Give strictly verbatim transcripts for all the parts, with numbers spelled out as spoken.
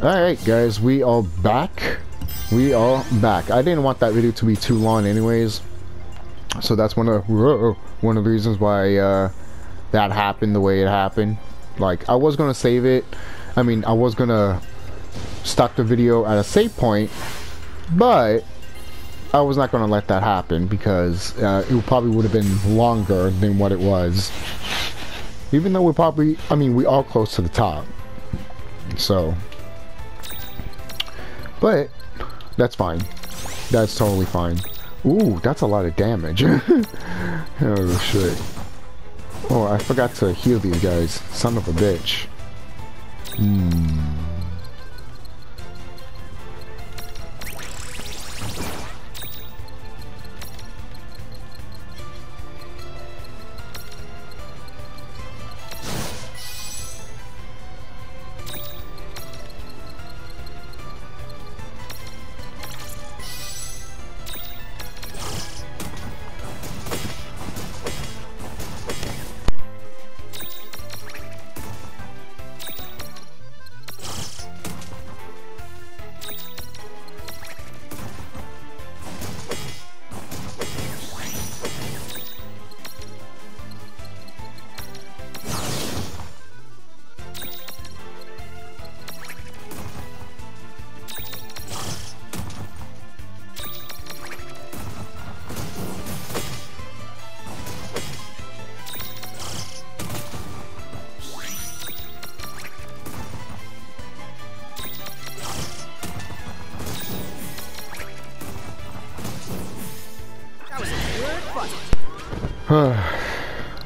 Alright guys, we are back. We are back. I didn't want that video to be too long anyways. So that's one of whoa, one of the reasons why uh, that happened the way it happened. Like, I was going to save it. I mean, I was going to stop the video at a save point, but I was not going to let that happen because uh, it probably would have been longer than what it was. Even though we're probably, I mean, we are close to the top. So, but that's fine. That's totally fine. Ooh, that's a lot of damage. Oh, shit. Oh, I forgot to heal these guys. Son of a bitch. Hmm.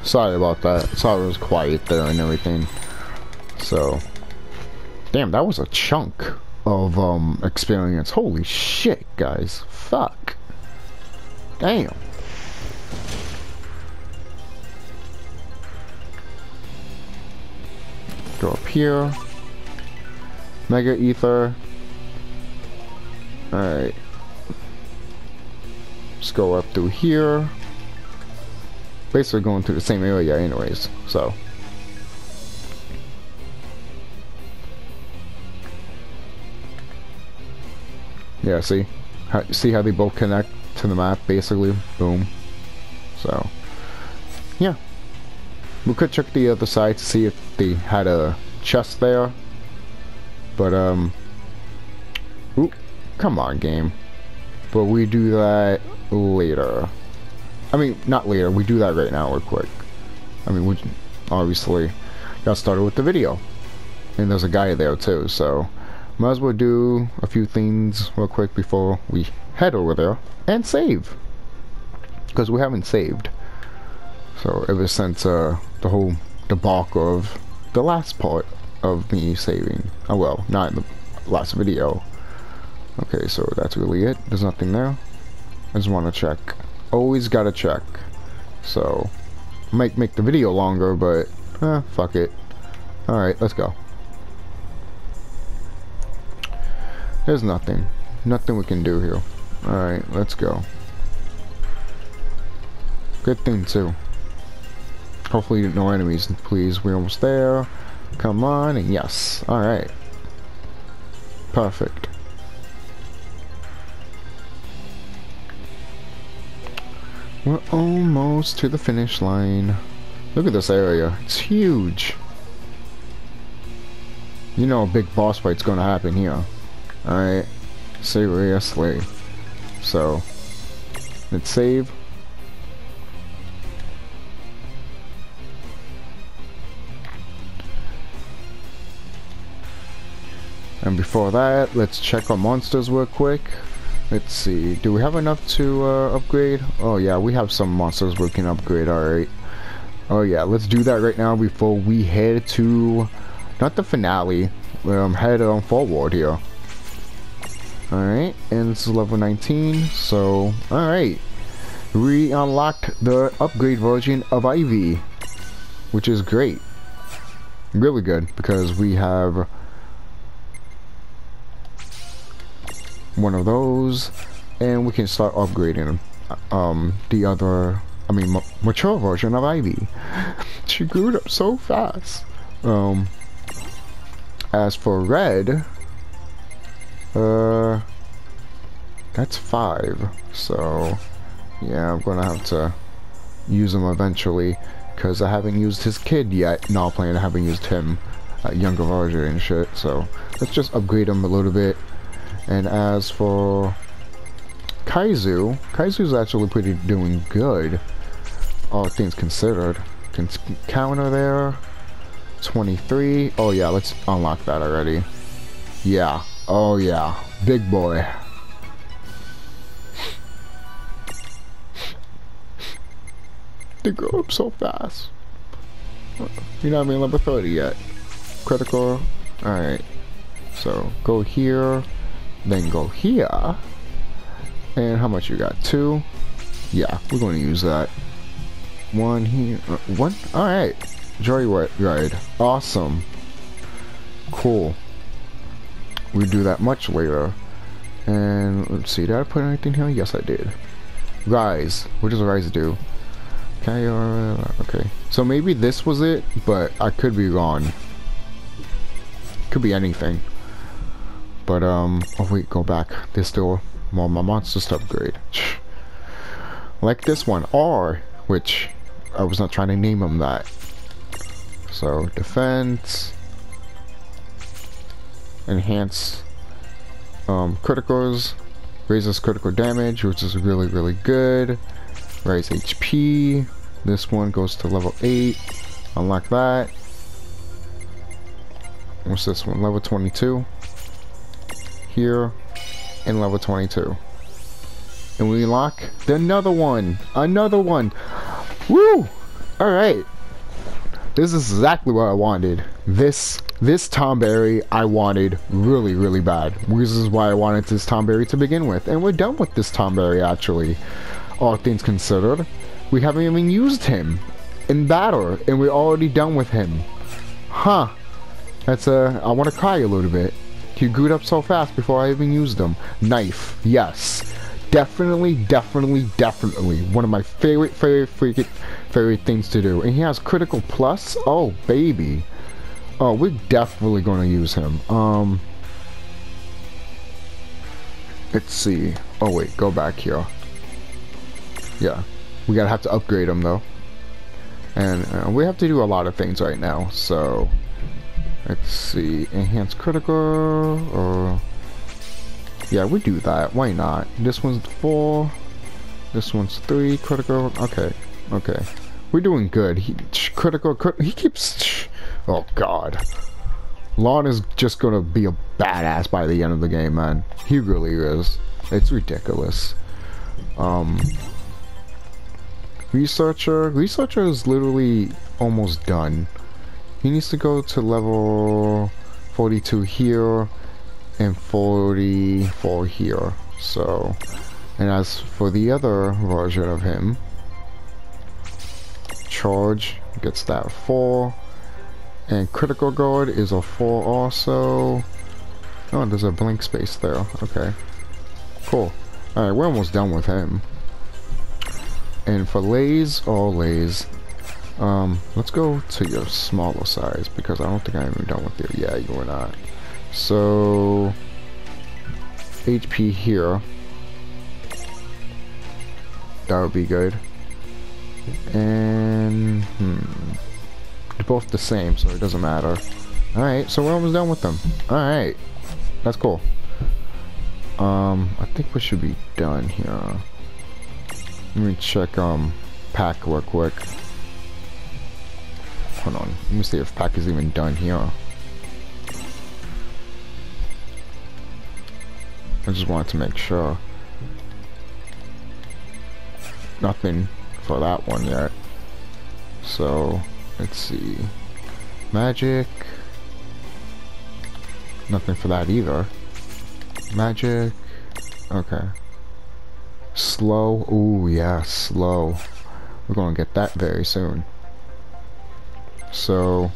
Sorry about that. Sorry it was quiet there and everything. So, damn, that was a chunk of um experience. Holy shit, guys. Fuck. Damn. Go up here. Mega Ether. Alright. Let's go up through here. Basically going through the same area anyways, so. Yeah, see? How, see how they both connect to the map, basically? Boom. So, yeah. We could check the other side to see if they had a chest there. But, um... ooh, come on, game. But we do that later. I mean, not later. We do that right now real quick. I mean, we obviously got started with the video. And there's a guy there too, so might as well do a few things real quick before we head over there and save. Because we haven't saved. So ever since uh, the whole debacle of the last part of me saving. Oh well, not in the last video. Okay, so that's really it. There's nothing there. I just want to check. Always gotta check, so might make the video longer, but eh, fuck it. All right, let's go. There's nothing, nothing we can do here. All right, let's go. Good thing too. Hopefully, no enemies, please. We're almost there. Come on, and yes. All right, perfect. We're almost to the finish line. Look at this area. It's huge. You know a big boss fight's going to happen here. Alright. Seriously. So, let's save. And before that, let's check our monsters real quick. Let's see, do we have enough to uh, upgrade? Oh yeah, we have some monsters we can upgrade, alright. Oh yeah, let's do that right now before we head to, not the finale, um, head on forward here. Alright, and this is level nineteen, so, alright. We unlocked the upgrade version of Ivy, which is great. Really good, because we have one of those, and we can start upgrading um, the other, I mean, mature version of Ivy. She grew up so fast. Um, as for Red, Uh, that's five, so yeah, I'm gonna have to use him eventually, because I haven't used his kid yet. No, I'm playing, I haven't used him, uh, younger version and shit, so let's just upgrade him a little bit. And as for Kaizu, Kaizu's actually pretty doing good, all things considered. Can counter there, twenty-three, oh yeah, let's unlock that already. Yeah, oh yeah, big boy. They grow up so fast. You're not even level thirty yet. Critical, alright. So, go here, then go here. And how much you got? Two? Yeah, we're gonna use that. One here, uh, one? Alright, Joyride, awesome. Cool. We do that much later. And let's see, did I put anything here? Yes, I did. Rise. What does Rise do? Okay, okay. So maybe this was it, but I could be wrong. Could be anything. But um, oh wait, go back. There's still more my monsters to upgrade. Like this one, R, which I was not trying to name him that. So defense. Enhance um, criticals, raises critical damage, which is really, really good. Raise H P. This one goes to level eight. Unlock that. What's this one? Level twenty-two. Here. And level twenty-two. And we unlock the another one. Another one. Woo! Alright. This is exactly what I wanted. This This Tonberry I wanted really, really bad. This is why I wanted this Tonberry to begin with. And we're done with this Tonberry, actually. All things considered. We haven't even used him in battle, and we're already done with him. Huh. That's a... I want to cry a little bit. He grew up so fast before I even used him. Knife. Yes. Definitely, definitely, definitely. One of my favorite, favorite, favorite, favorite things to do. And he has critical plus? Oh, baby. Oh, we're definitely going to use him. Um, let's see. Oh, wait. Go back here. Yeah. We got to have to upgrade him, though. And uh, we have to do a lot of things right now. So, let's see. Enhance critical. Or... yeah, we do that. Why not? This one's four. This one's three. Critical. Okay. Okay. We're doing good. He, critical. Crit he keeps... oh god. Lon is just gonna be a badass by the end of the game, man. He really is. It's ridiculous. Um Researcher. Researcher is literally almost done. He needs to go to level forty-two here and forty-four here. So, and as for the other version of him, charge gets that four. And critical guard is a four also. Oh, there's a blank space there. Okay. Cool. Alright, we're almost done with him. And for lays, all lays. Um, let's go to your smaller size, because I don't think I'm even done with you. Yeah, you are not. So... H P here. That would be good. And... hmm... they're both the same, so it doesn't matter. Alright, so we're almost done with them. Alright. That's cool. Um, I think we should be done here. Let me check, um, Pack real quick. Hold on. Let me see if Pack is even done here. I just wanted to make sure. Nothing for that one yet. So... let's see. Magic. Nothing for that either. Magic. Okay. Slow. Ooh, yeah, slow. We're gonna get that very soon. So,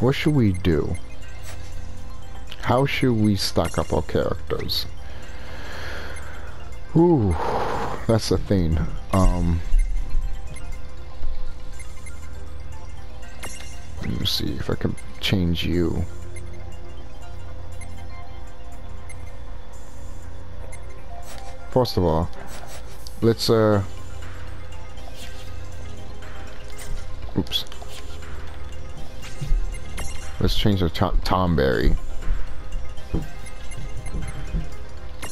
what should we do? How should we stock up our characters? Ooh, that's the thing. Um... Let me see if I can change you. First of all, Blitzer. Oops. Let's change the to Tonberry,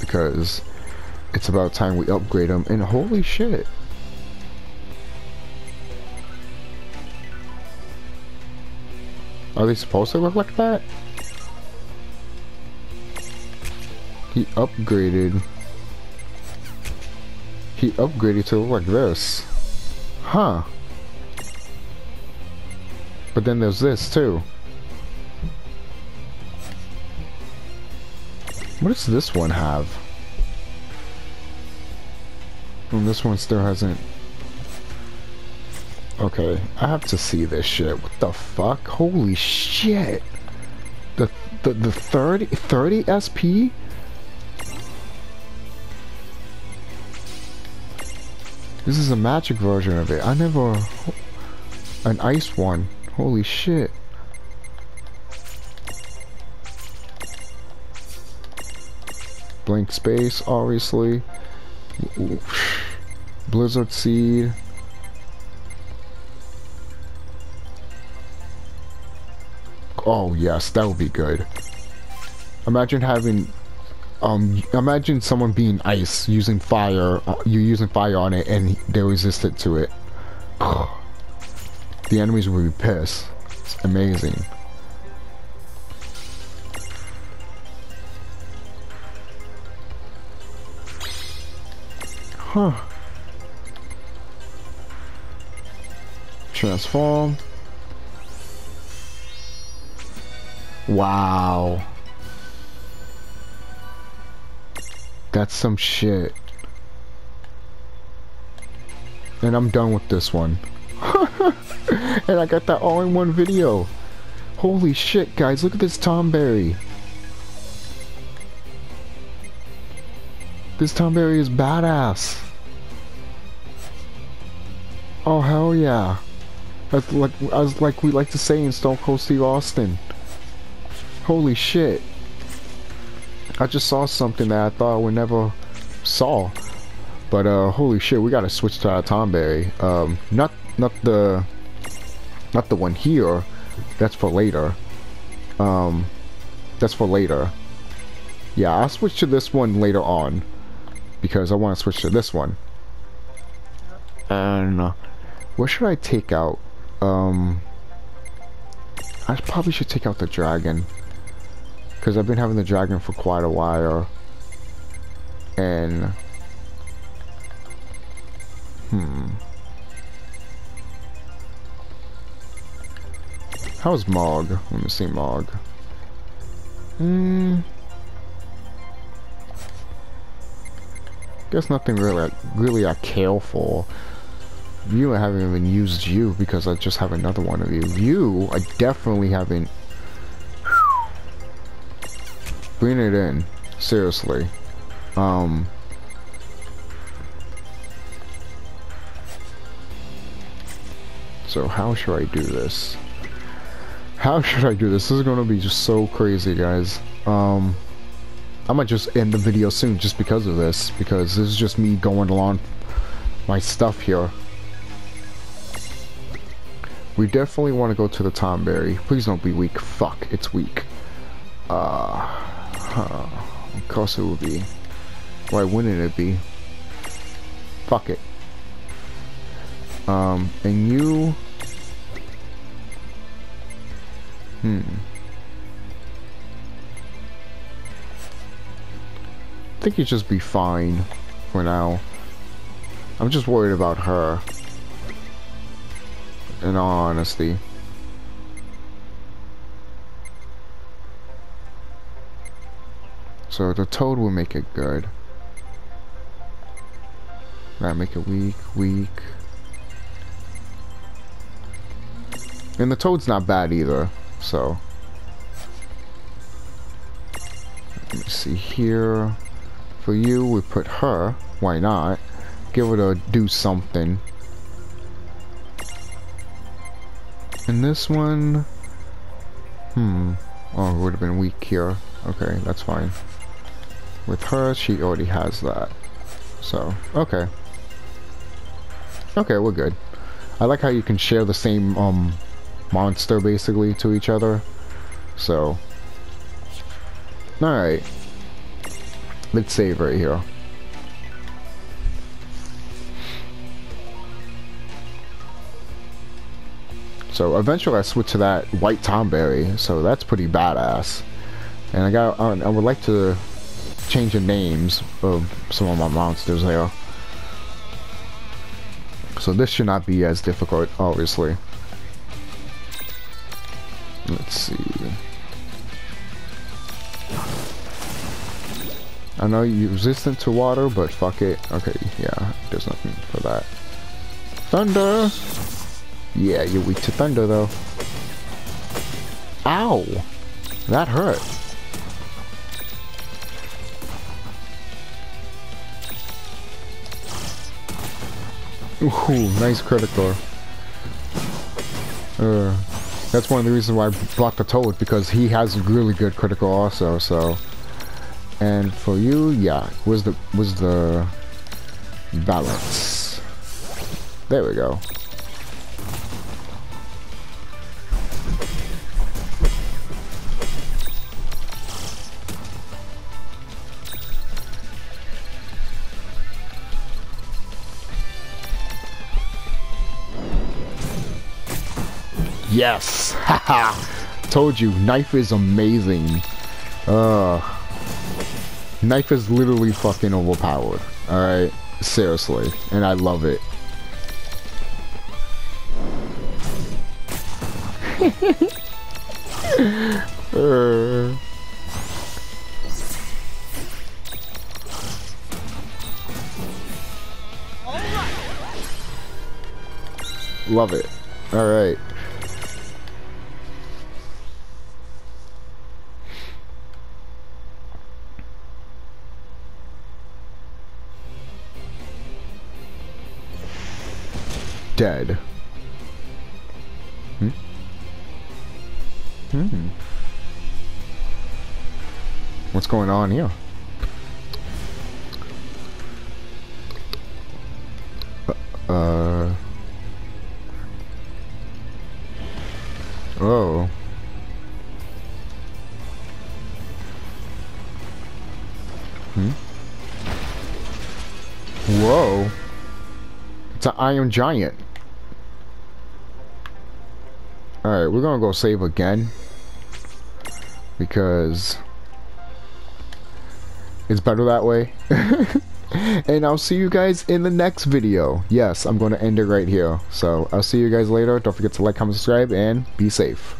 because it's about time we upgrade him. And holy shit, are they supposed to look like that? He upgraded. He upgraded to look like this, huh? But then there's this too. What does this one have? And this one still hasn't. Okay, I have to see this shit. What the fuck? Holy shit! The the the thirty thirty S P. This is a magic version of it. I never an ice one. Holy shit! Blank space, obviously. Blizzard seed. Oh yes, that would be good. Imagine having, um, imagine someone being ice, using fire. Uh, you're using fire on it, and they resisted to it. The enemies would be pissed. It's amazing. Huh. Transform. Wow. That's some shit. And I'm done with this one. And I got that all in one video. Holy shit, guys. Look at this Tonberry. This Tonberry is badass. Oh hell yeah! That's like, as like we like to say in Stone Cold Steve Austin. Holy shit! I just saw something that I thought I would never saw. But uh, holy shit, we gotta switch to our Tonberry. Um, not not the not the one here. That's for later. Um, that's for later. Yeah, I'll switch to this one later on, because I want to switch to this one. And uh, what should I take out? Um, I probably should take out the dragon, because I've been having the dragon for quite a while. And hmm, how's Mog? Let me see Mog. Hmm. Guess nothing really, really I care for. You, I haven't even used you because I just have another one of you. You, I definitely haven't. Bring it in, seriously. Um. So how should I do this? How should I do this? This is gonna be just so crazy, guys. Um. I might just end the video soon just because of this, because this is just me going along my stuff here. We definitely want to go to the Tonberry. Please don't be weak. Fuck, it's weak. Uh, huh. Of course it would be. Why wouldn't it be? Fuck it. Um, and you... Hmm. I think you'd just be fine for now. I'm just worried about her, in all honesty. So the toad will make it good. That'll make it weak, weak. And the toad's not bad either, so. Let me see here. For you, we put her. Why not? Give her to do something. And this one... Hmm. Oh, it would have been weak here. Okay, that's fine. With her, she already has that. So, okay. Okay, we're good. I like how you can share the same um, monster, basically, to each other. So, alright. Let's save right here. So eventually I switch to that white Tonberry, so that's pretty badass. And I got, I would like to change the names of some of my monsters here. So this should not be as difficult, obviously. Let's see. I know you're resistant to water, but fuck it. Okay, yeah, there's nothing for that. Thunder! Yeah, you're weak to thunder, though. Ow! That hurt. Ooh, nice critical. Uh, that's one of the reasons why I blocked the Toad, because he has really good critical also, so... And for you, yeah, where's the, where's the balance? There we go. Yes! Haha! Told you, knife is amazing. Ugh. Knife is literally fucking overpowered. Alright? Seriously. And I love it. uh. Love it. Alright. Dead. Hmm? Hmm. What's going on here? Uh. Oh. Hmm? Whoa. It's an Iron Giant. Alright, we're gonna go save again, because it's better that way. And I'll see you guys in the next video. Yes, I'm gonna end it right here. So I'll see you guys later. Don't forget to like, comment, subscribe, and be safe.